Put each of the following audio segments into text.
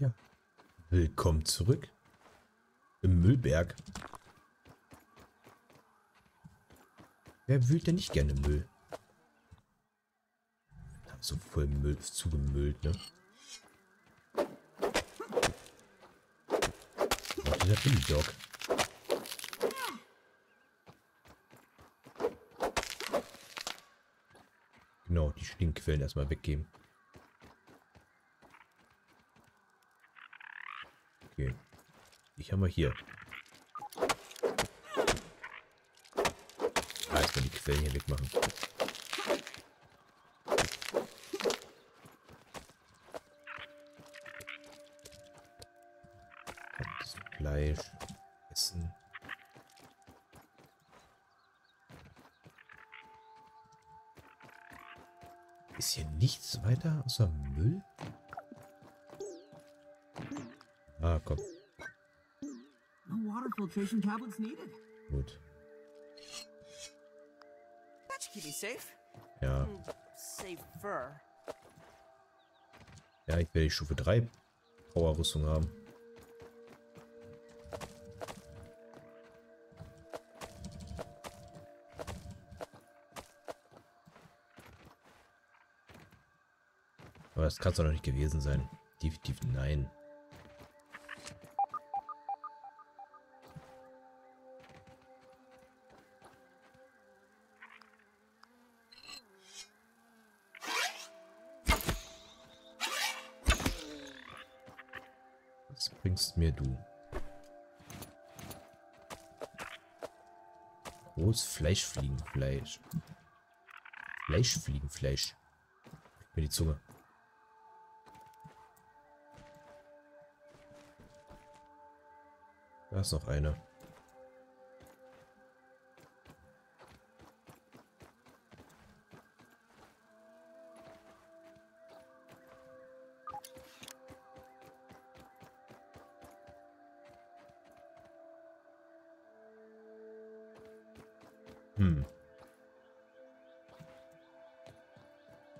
Ja. Willkommen zurück. Im Müllberg. Wer wühlt denn nicht gerne Müll? So voll Müll, ist zugemüllt, ne? Oh, dieser Billy Dog. Genau, die Stinkquellen erstmal weggeben. Okay. Ich habe mal hier. Ah, erstmal die Quellen hier wegmachen. Fleisch, Essen. Ist hier nichts weiter außer Müll? Ah, komm. Gut. Ja. Ja, ich werde die Stufe 3 Powerrüstung haben. Aber das kann es doch noch nicht gewesen sein. Definitiv nein. Was bringst mir du? Groß Fleischfliegenfleisch. Fleischfliegenfleisch. Gib mir die Zunge. Da ist noch eine.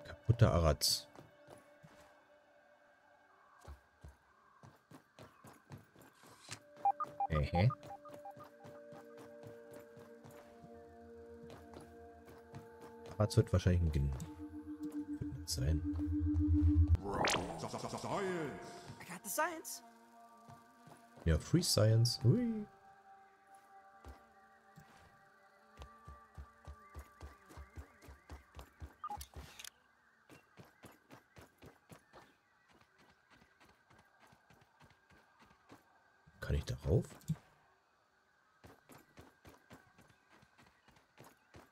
Kaputter Aratz. Okay. Das wird wahrscheinlich ein Ginn sein. Ja, Free Science. Hui. Kann ich darauf?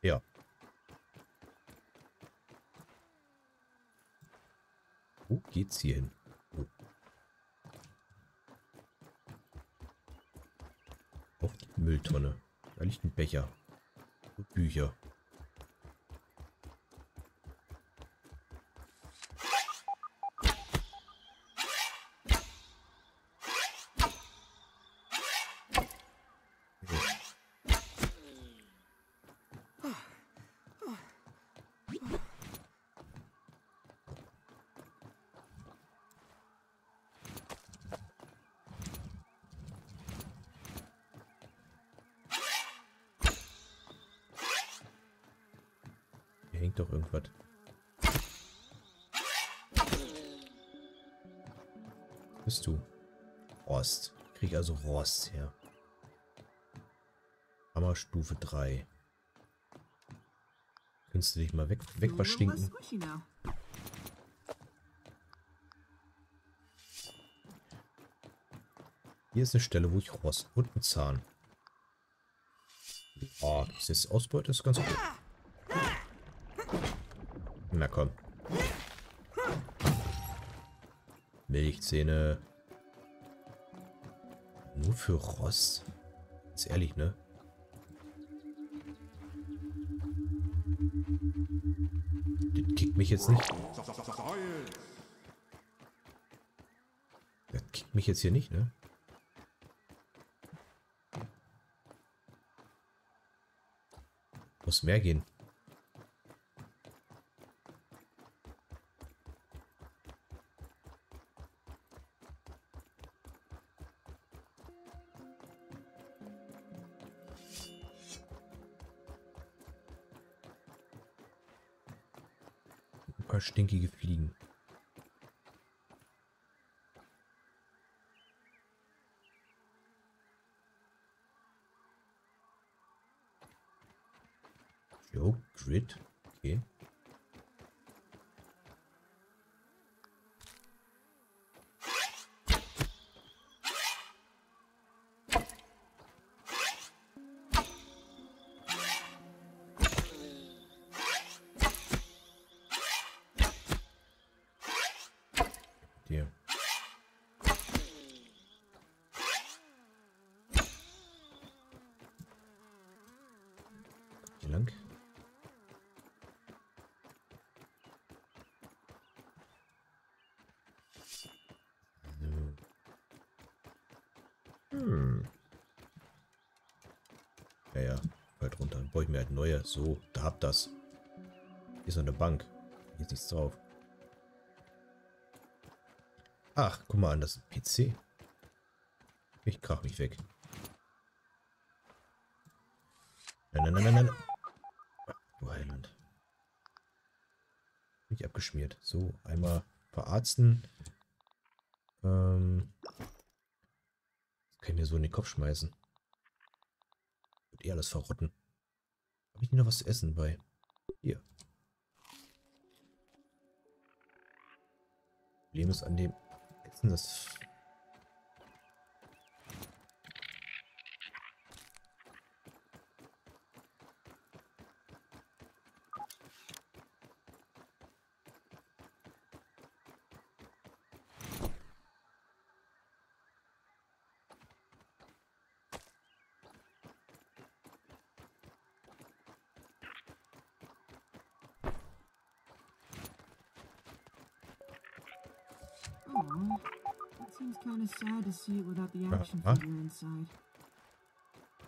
Ja. Wo geht's hier hin? Oh. Auf die Mülltonne. Da liegt ein Becher. Und Bücher. Hängt doch irgendwas. Bist du? Rost. Ich krieg also Rost her. Hammer Stufe 3. Könntest du dich mal wegbastinken? Hier ist eine Stelle, wo ich Rost und einen Zahn. Oh, das ist Ausbeute, das ist ganz gut. Na komm. Milchzähne. Nur für Rost. Ist ehrlich, ne? Das kickt mich jetzt nicht. Das kickt mich jetzt hier nicht, ne? Muss mehr gehen. paar stinkige Fliegen. Jo, Grid. Okay. Ja, halt runter. Dann brauche ich mir halt neue. So, da habt das. Hier ist noch eine Bank. Hier ist nichts drauf. Ach, guck mal an, das ist ein PC. Ich krach mich weg. Nein, nein, nein, nein, nein. Du Heiland. Mich abgeschmiert. So, einmal verarzten. Das kann ich mir so in den Kopf schmeißen. Alles verrotten. Habe ich noch was zu essen bei? Hier. Problem ist an dem Essen, das...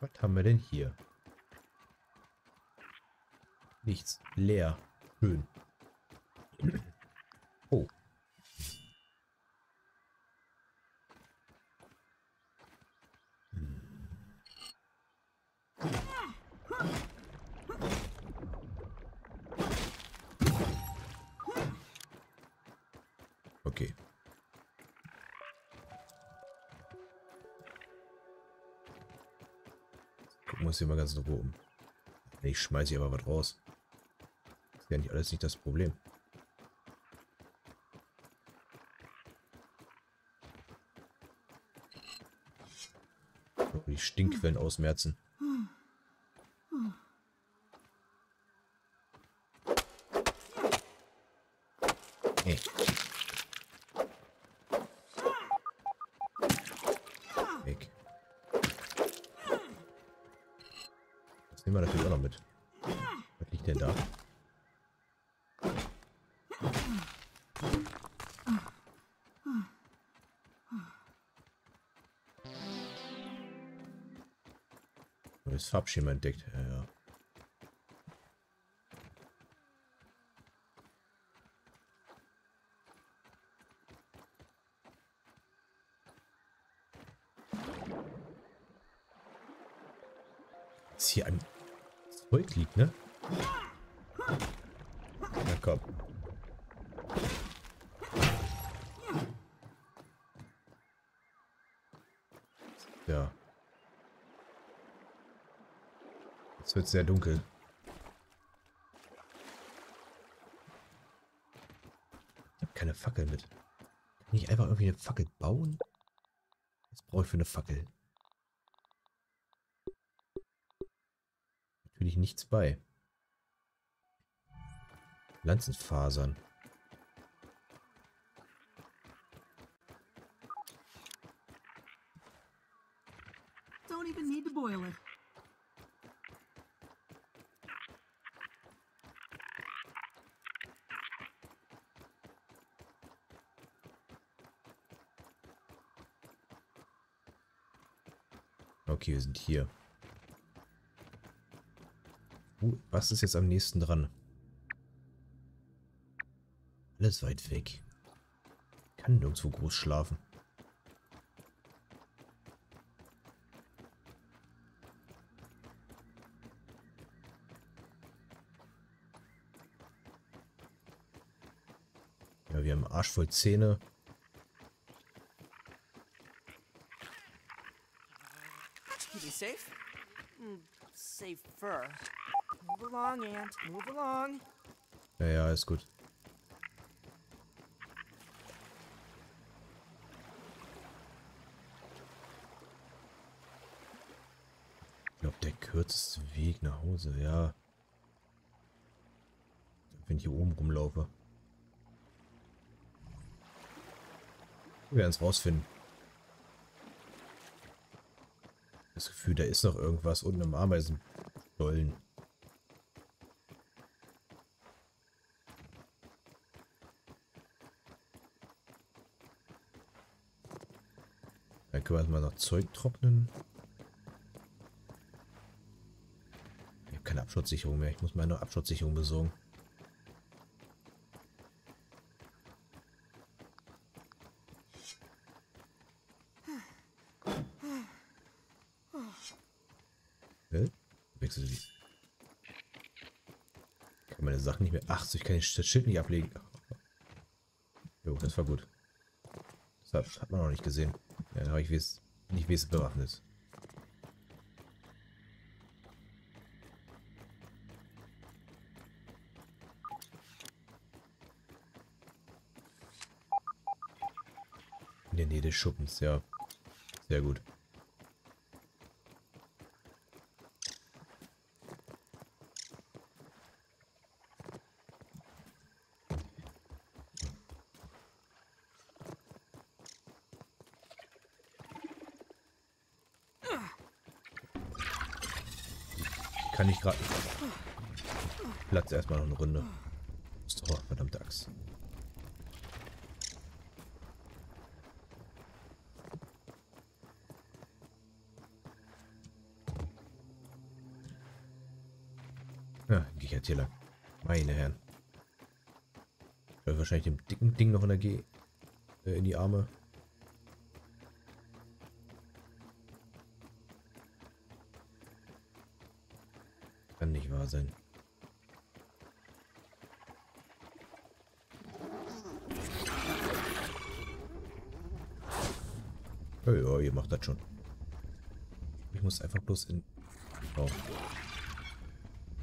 Was haben wir denn hier? Nichts. Leer. Schön. Oh. Okay. Muss hier mal ganz in Ruhe um. Ich schmeiße hier aber was raus. Das ist ja nicht alles nicht das Problem. Oh, die Stinkquellen ausmerzen. Hey. Nehmen wir natürlich auch noch mit. Was liegt denn da? Das Farbschema entdeckt. Ja. Ist hier ein Zeug liegt, ne? Na komm. Ja. Jetzt wird es sehr dunkel. Ich habe keine Fackel mit. Kann ich einfach irgendwie eine Fackel bauen? Was brauche ich für eine Fackel? Natürlich nichts bei. Pflanzenfasern. Don't even need to boil it. Okay, wir sind hier. Was ist jetzt am nächsten dran? Alles weit weg. Kann nirgendwo groß schlafen. Arsch voll Zähne. Ja, ist gut. Ich glaube, der kürzeste Weg nach Hause, ja. Wenn ich hier oben rumlaufe. Wir werden es rausfinden. Das Gefühl, da ist noch irgendwas unten im Ameisenstollen. Dann können wir erstmal noch Zeug trocknen. Ich habe keine Absturzsicherung mehr. Ich muss meine Absturzsicherung besorgen. Ich kann meine Sachen nicht mehr. Ach, so, ich kann das Schild nicht ablegen. Jo, das war gut. Das hat man noch nicht gesehen. Ja, da habe ich nicht, wie es bewaffnet ist. In der Nähe des Schuppens, ja. Sehr gut. Kann ich gerade Platz erstmal noch eine Runde. Ist doch verdammte Axt. Ja, gehe ich halt hier lang. Meine Herren. Ich werde wahrscheinlich dem dicken Ding noch in die Arme. Kann nicht wahr sein. Oh ja, ihr macht das schon. Ich muss einfach bloß den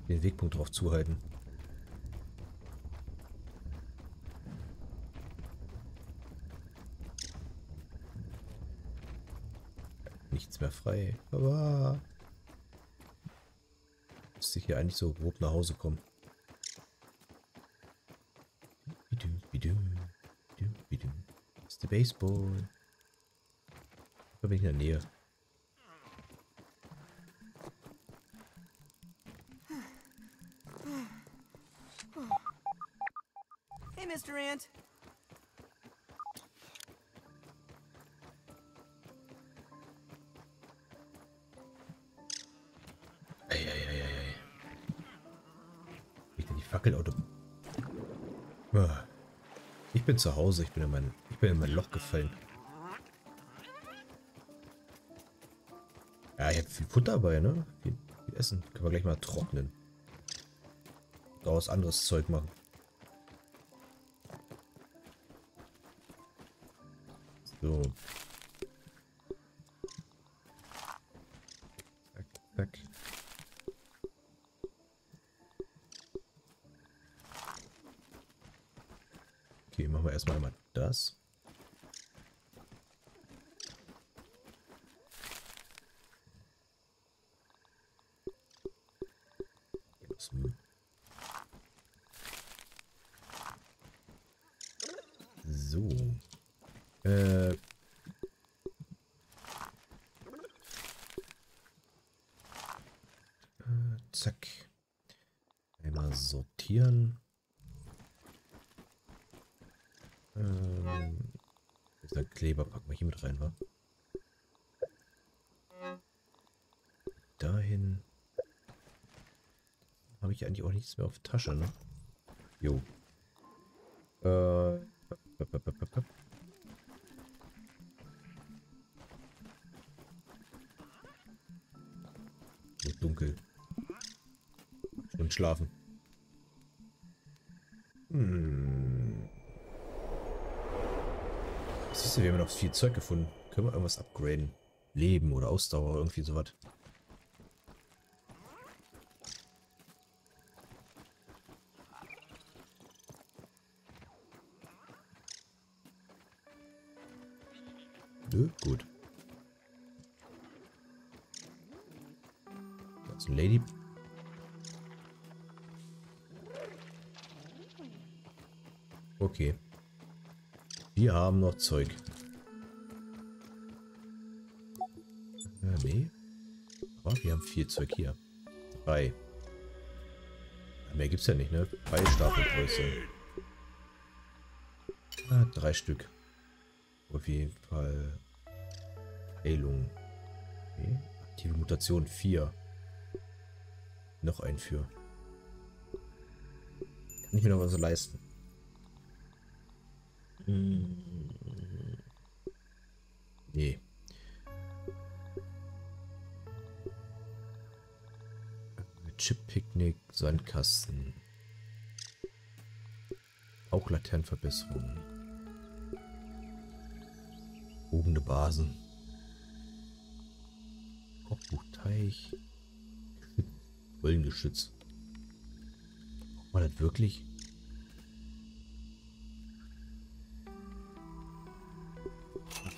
Wegpunkt drauf zuhalten. Nichts mehr frei. Aber ich hier eigentlich so grob nach Hause kommen. Das ist der Baseball. Da bin ich in der Nähe. Hey, Mr. Ant. Fackelauto. Ich bin zu Hause, ich bin in mein Loch gefallen. Ja, ich habe viel Futter dabei, ne? Viel Essen. Können wir gleich mal trocknen. Daraus anderes Zeug machen. So. Zack, zack. Okay, machen wir erstmal einmal das. So. Zack. Einmal sortieren. Dieser Kleber packen wir hier mit rein, wa? Dahin habe ich eigentlich auch nichts mehr auf Tasche, ne? Jo. So dunkel. Und schlafen. Siehst du, wir haben noch viel Zeug gefunden. Können wir irgendwas upgraden? Leben oder Ausdauer oder irgendwie sowas. Nö, gut. Das ist ein Lady. Okay. Wir haben noch Zeug. Nee. Aber wir haben viel Zeug hier. 3. Mehr gibt's ja nicht, ne? 3 Stapelgröße. 3 Stück. Auf jeden Fall. Heilung. Okay. Aktive Mutation 4. Noch ein für. Kann ich mir noch was so leisten. Nee. Chip-Picknick, Sandkasten. Auch Laternenverbesserung. Obende Basen. Kochbuchteich. Wollengeschütz. Braucht man das wirklich?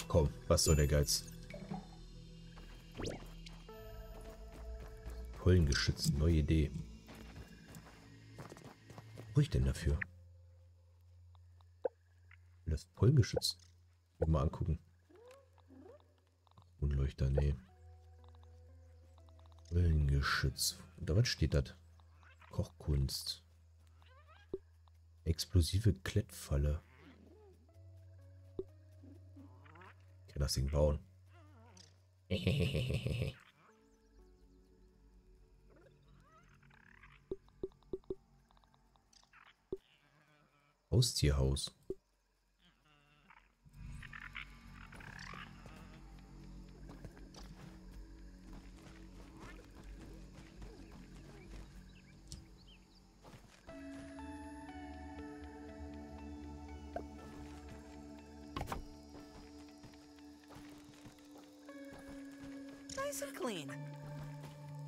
Komm, was soll der Geiz? Pollengeschütz, neue Idee. Was brauche ich denn dafür? Das Pollengeschütz. Mal angucken. Kronleuchter, nee. Pollengeschütz. Da was steht das? Kochkunst. Explosive Klettfalle. Das Ding bauen. Haustierhaus.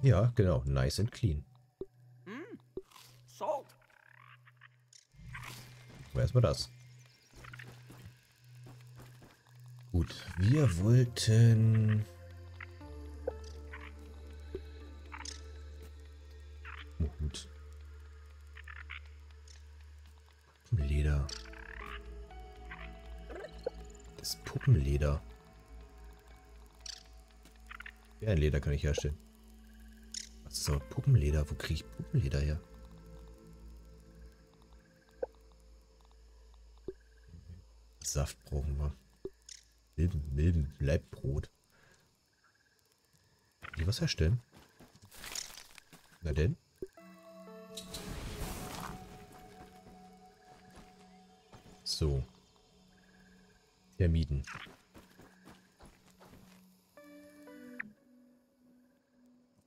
Ja, genau. Nice and clean. Erstmal das. Gut, wir wollten... Gut. Puppenleder. Das Puppenleder. Ja, ein Leder kann ich herstellen. Was ist aber Puppenleder? Wo kriege ich Puppenleder her? Saft brauchen wir. Milben, Leibbrot. Kann ich was herstellen? Na denn? So. Termiten.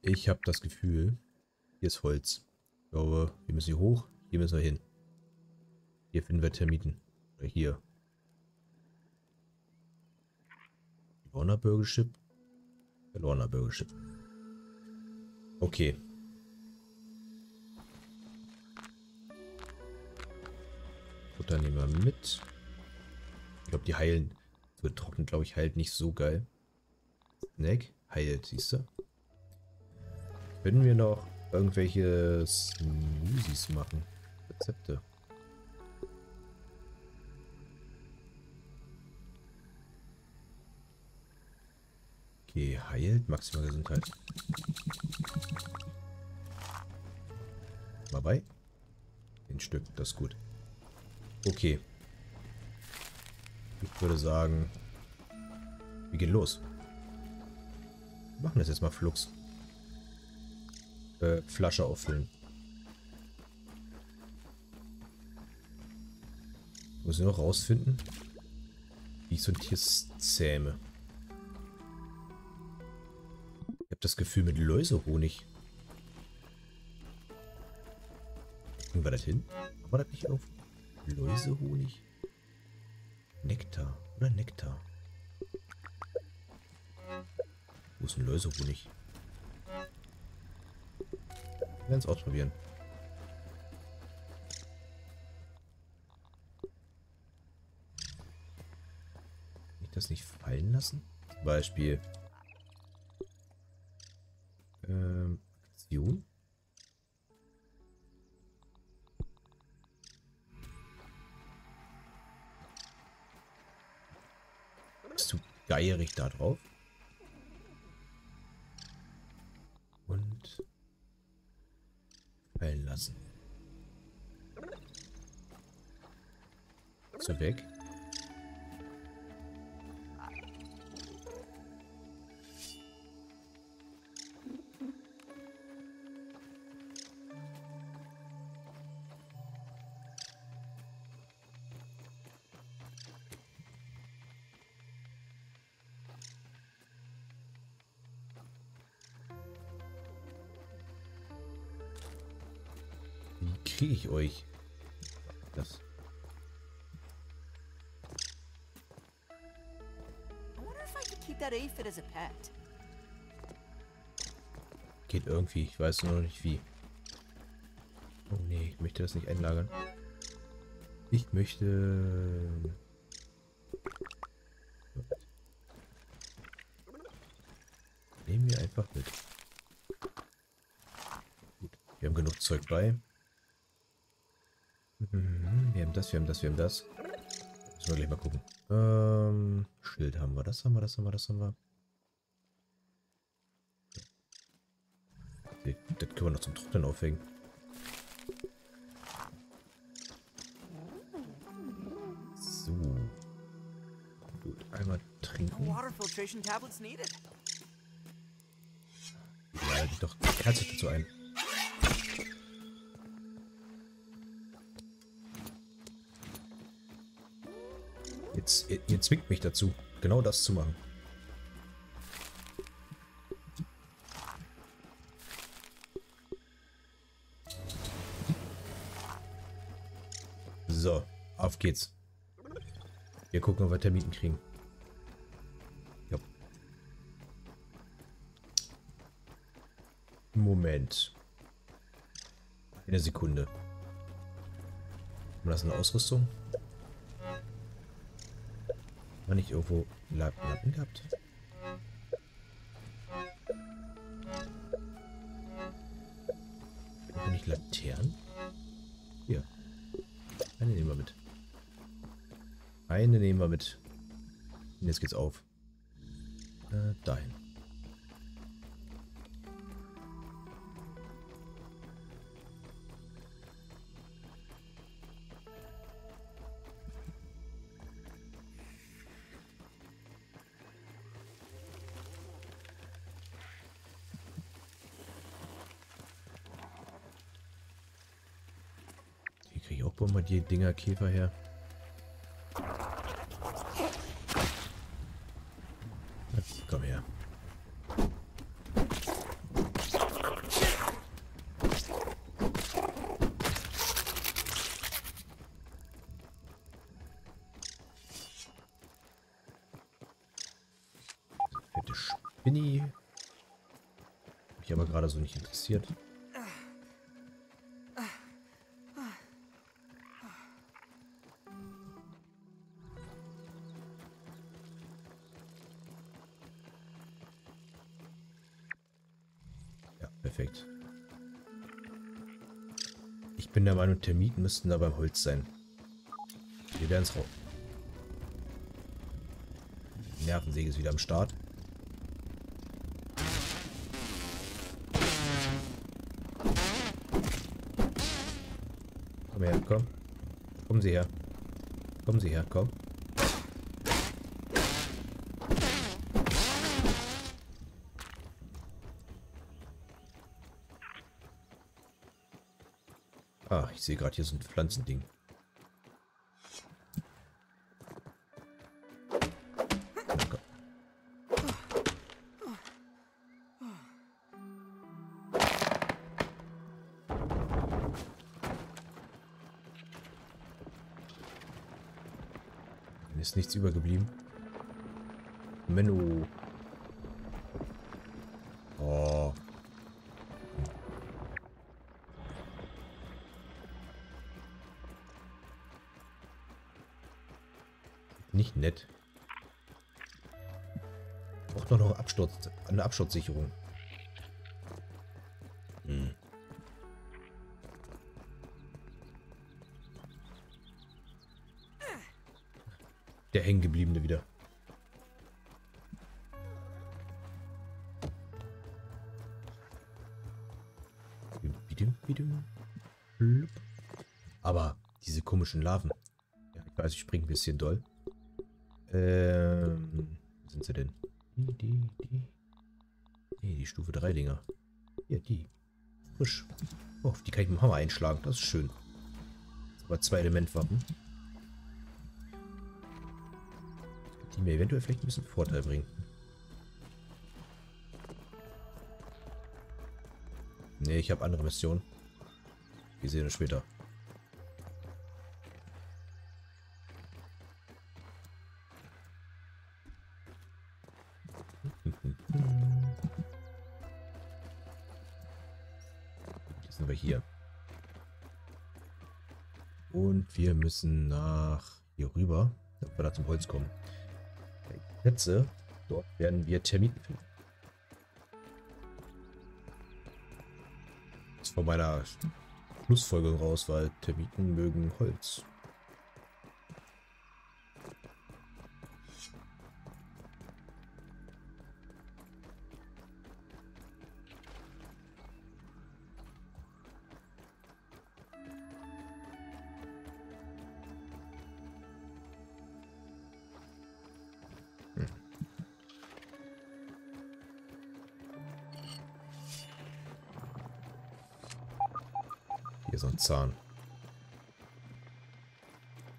Ich habe das Gefühl, hier ist Holz. Ich glaube, wir müssen hier hoch, hier müssen wir hin. Hier finden wir Termiten. Oder hier. Verlorener Burgership. Verlorener Burgership. Okay. Futter nehmen wir mit. Ich glaube, die heilen. So trocken, glaube ich, heilt nicht so geil. Snack heilt, siehst du? Können wir noch irgendwelche Smoothies machen? Rezepte. Okay, heilt. Maximale Gesundheit. Mal bei. Den Stück, das ist gut. Okay. Ich würde sagen, wir gehen los. Wir machen das jetzt mal flugs. Flasche auffüllen. Muss ich noch rausfinden, wie ich so ein Tier zähme. Ich habe das Gefühl, mit Läusehonig. Kriegen wir das hin? Haben wir das nicht auf? Läusehonig? Nektar. Na, Nektar. Wo ist ein Läusehonig? Wir werden es ausprobieren. Kann ich das nicht fallen lassen? Zum Beispiel. Aktion? Bist du geierig da drauf? Und fallen lassen. Ist er weg? Kriege ich euch das? Geht irgendwie, ich weiß nur noch nicht wie. Oh nee, ich möchte das nicht einlagern. Ich möchte... Nehmen wir einfach mit. Gut, wir haben genug Zeug bei. Wir haben das, wir haben das, wir haben das. Müssen wir gleich mal gucken. Schild haben wir, das haben wir, das haben wir, das haben wir. Okay, das können wir noch zum Trocknen aufhängen. So. Gut, einmal trinken. Ja, geht doch herzlich dazu ein. Ihr zwingt mich dazu, genau das zu machen. So, auf geht's. Wir gucken, ob wir Termiten kriegen. Ja. Moment. Eine Sekunde. Haben wir das in der Ausrüstung? Nicht irgendwo Lappen gehabt. Und nicht Laternen? Hier. Eine nehmen wir mit. Eine nehmen wir mit. Und jetzt geht's auf. Dahin. Mal die Dinger Käfer her. Na, komm her. Fette Spinni. Mich aber gerade so nicht interessiert. Perfekt. Ich bin der Meinung, Termiten müssten da beim Holz sein. Wir werden es raus. Die Nervensäge ist wieder am Start. Komm her, komm. Kommen Sie her. Kommen Sie her, komm. Ah, ich sehe gerade, hier so ein Pflanzending. Okay. Mir ist nichts übergeblieben. Menno. Oh. Nicht nett. Braucht man noch eine Absturzsicherung. Hm. Der Hängengebliebene wieder. Aber diese komischen Larven. Ja, ich weiß, ich springe ein bisschen doll. Wo sind sie denn? Die Stufe 3 Dinger. Ja, die. Frisch. Oh, auf die kann ich mit dem Hammer einschlagen. Das ist schön. Aber zwei Elementwaffen. Die mir eventuell vielleicht ein bisschen Vorteil bringen. Ne, ich habe andere Missionen. Wir sehen uns später. Jetzt sind wir hier. Und wir müssen nach hier rüber, damit wir da zum Holz kommen. Plätze, dort werden wir Termiten finden. Das ist von meiner Schlussfolgerung raus, weil Termiten mögen Holz. Hier ist ein Zahn.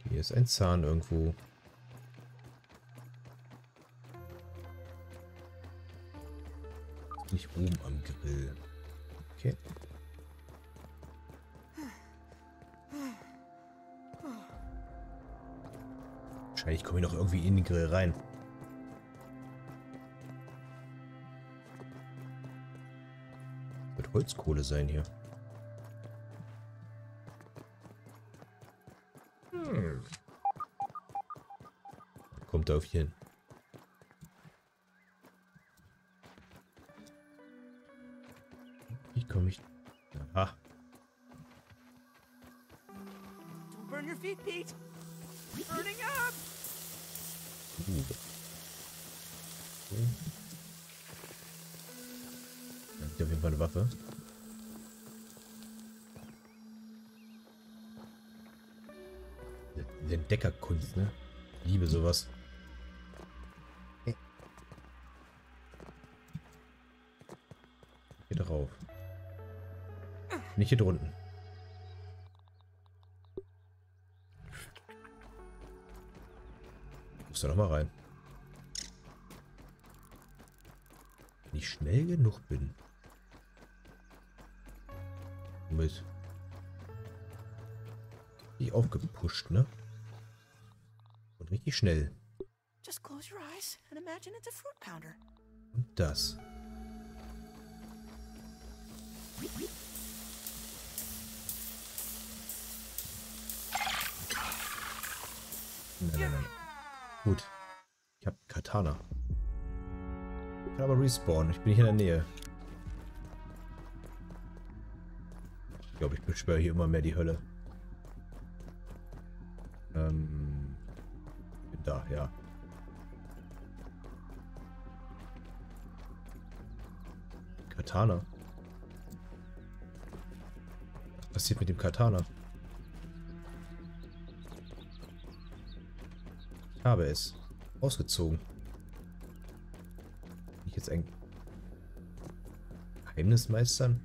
Hier ist ein Zahn irgendwo. Nicht oben am Grill. Okay. Wahrscheinlich komme ich noch irgendwie in den Grill rein. Wird Holzkohle sein hier. Kommt da auf jeden. Wie komme ich? Aha. Da liegt auf jeden Fall eine Waffe. Der Deckerkunst, ne? Ich liebe sowas. Hier drauf. Nicht hier drunten. Muss da nochmal rein. Wenn ich schnell genug bin. Mit. Ich aufgepusht, ne? Und richtig schnell. Und das. Nein. Gut. Ich habe Katana. Ich kann aber respawnen. Ich bin hier in der Nähe. Ich glaube, ich beschwöre hier immer mehr die Hölle. Bin da, ja. Katana. Was passiert mit dem Katana? Ich habe es ausgezogen. Bin ich jetzt ein Geheimnis meistern?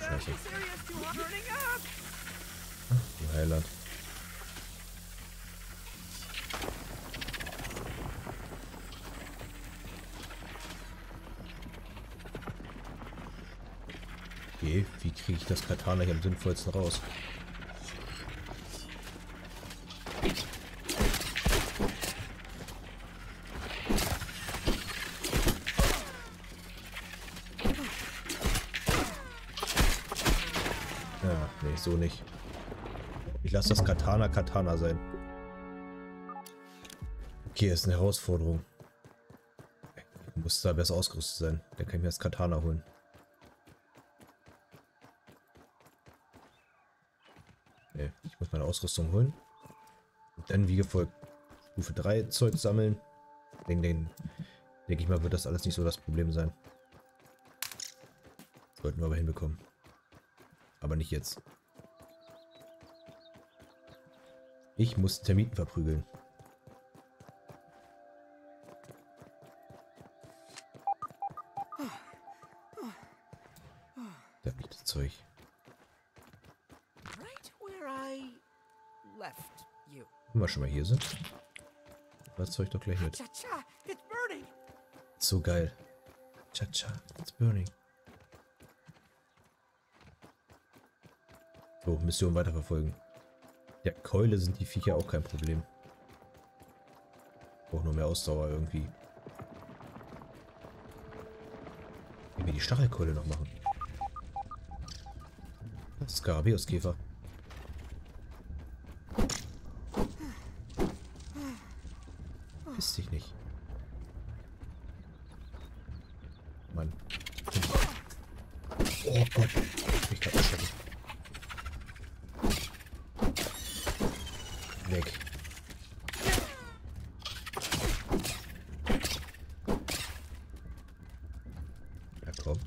Scheiße. Ach, du Heiland. Okay, wie kriege ich das Katana hier am sinnvollsten raus? Ja, nee, so nicht. Ich lasse das Katana Katana sein. Okay, ist eine Herausforderung. Ich muss da besser ausgerüstet sein. Dann kann ich mir das Katana holen. Nee, ich muss meine Ausrüstung holen. Und dann wie gefolgt Stufe 3 Zeug sammeln. Denke ich mal, wird das alles nicht so das Problem sein. Sollten wir aber hinbekommen. Aber nicht jetzt. Ich muss Termiten verprügeln. Da liegt das Zeug. Wenn wir schon mal hier sind, das Zeug doch gleich mit. So geil. Cha-cha, it's burning. So, Mission weiterverfolgen. Ja, Keule sind die Viecher auch kein Problem. Braucht nur mehr Ausdauer irgendwie. Wie wir die Stachelkeule noch machen. Skarabäuskäfer. Piss dich nicht. Mann. Oh Gott. Ich kann das schaffen. Weg. Ja, komm.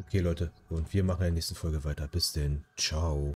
Okay, Leute. Und wir machen in der nächsten Folge weiter. Bis denn. Ciao.